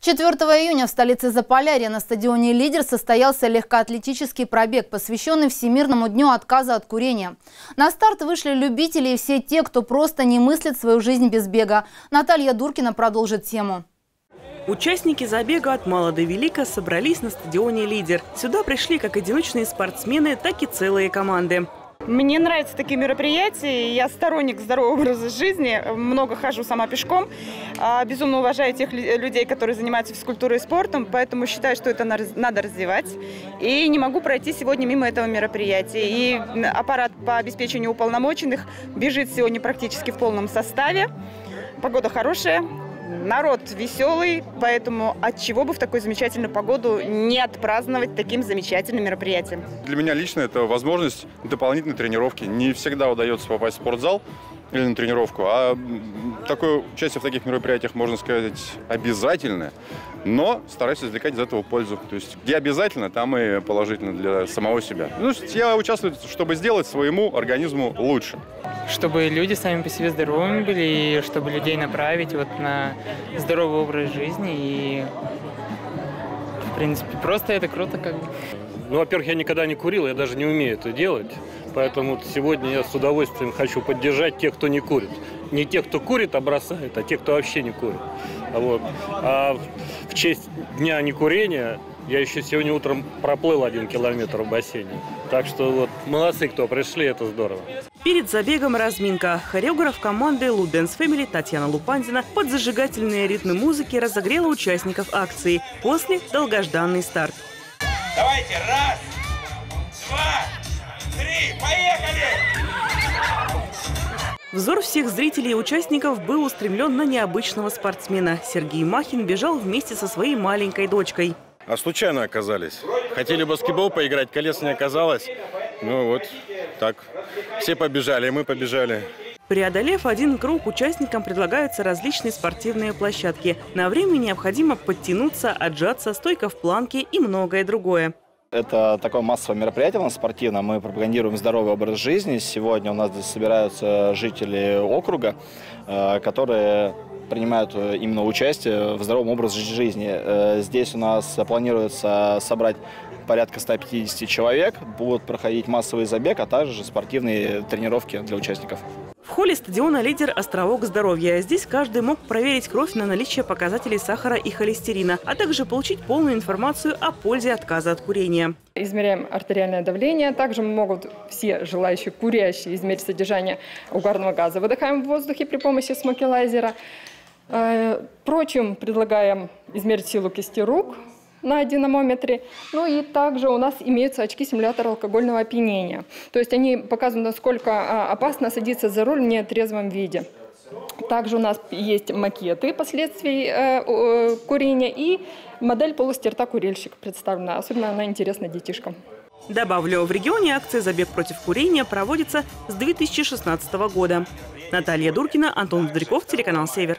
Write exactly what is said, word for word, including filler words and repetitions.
четвёртого июня в столице Заполярья на стадионе «Лидер» состоялся легкоатлетический пробег, посвященный Всемирному дню отказа от курения. На старт вышли любители и все те, кто просто не мыслит свою жизнь без бега. Наталья Дуркина продолжит тему. Участники забега от мала до велика собрались на стадионе «Лидер». Сюда пришли как одиночные спортсмены, так и целые команды. Мне нравятся такие мероприятия. Я сторонник здорового образа жизни. Много хожу сама пешком. Безумно уважаю тех людей, которые занимаются физкультурой и спортом. Поэтому считаю, что это надо развивать. И не могу пройти сегодня мимо этого мероприятия. И аппарат по обеспечению уполномоченных бежит сегодня практически в полном составе. Погода хорошая. Народ веселый, поэтому от чего бы в такую замечательную погоду не отпраздновать таким замечательным мероприятием. Для меня лично это возможность дополнительной тренировки. Не всегда удается попасть в спортзал или на тренировку, а такое участие в таких мероприятиях, можно сказать, обязательное, но стараюсь извлекать из этого пользу. То есть где обязательно, там и положительно для самого себя. Ну, я участвую, чтобы сделать своему организму лучше. Чтобы люди сами по себе здоровыми были, и чтобы людей направить вот на здоровый образ жизни. И, в принципе, просто это круто как бы. Ну, во-первых, я никогда не курил, я даже не умею это делать. Поэтому сегодня я с удовольствием хочу поддержать тех, кто не курит. Не тех, кто курит, а бросает, а тех, кто вообще не курит. Вот. А в честь дня некурения я еще сегодня утром проплыл один километр в бассейне. Так что вот молодцы, кто пришли, это здорово. Перед забегом разминка. Хореограф команды «Лу Дэнс Фэмили» Татьяна Лупандина под зажигательные ритмы музыки разогрела участников акции. После – долгожданный старт. Давайте, раз, два, три, поехали! Взор всех зрителей и участников был устремлен на необычного спортсмена. Сергей Махин бежал вместе со своей маленькой дочкой. А случайно оказались. Хотели в баскетбол поиграть, колес не оказалось. Ну вот так. Все побежали, и мы побежали. Преодолев один круг, участникам предлагаются различные спортивные площадки. На время необходимо подтянуться, отжаться, стойка в планке и многое другое. Это такое массовое мероприятие у нас спортивное. Мы пропагандируем здоровый образ жизни. Сегодня у нас здесь собираются жители округа, которые принимают именно участие в здоровом образе жизни. Здесь у нас планируется собрать порядка ста пятидесяти человек. Будут проходить массовый забег, а также спортивные тренировки для участников. В холле стадиона «Лидер» островок здоровья. Здесь каждый мог проверить кровь на наличие показателей сахара и холестерина, а также получить полную информацию о пользе отказа от курения. Измеряем артериальное давление. Также могут все желающие курящие измерить содержание угарного газа, выдыхаемого в воздухе при помощи смокелайзера. Впрочем, предлагаем измерить силу кисти рук на динамометре. Ну и также у нас имеются очки-симулятор алкогольного опьянения. То есть они показывают, насколько опасно садиться за руль в нетрезвом виде. Также у нас есть макеты последствий курения и модель полости рта курильщик представлена. Особенно она интересна детишкам. Добавлю, в регионе акция «Забег против курения» проводится с две тысячи шестнадцатого года. Наталья Дуркина, Антон Здряков, телеканал «Север».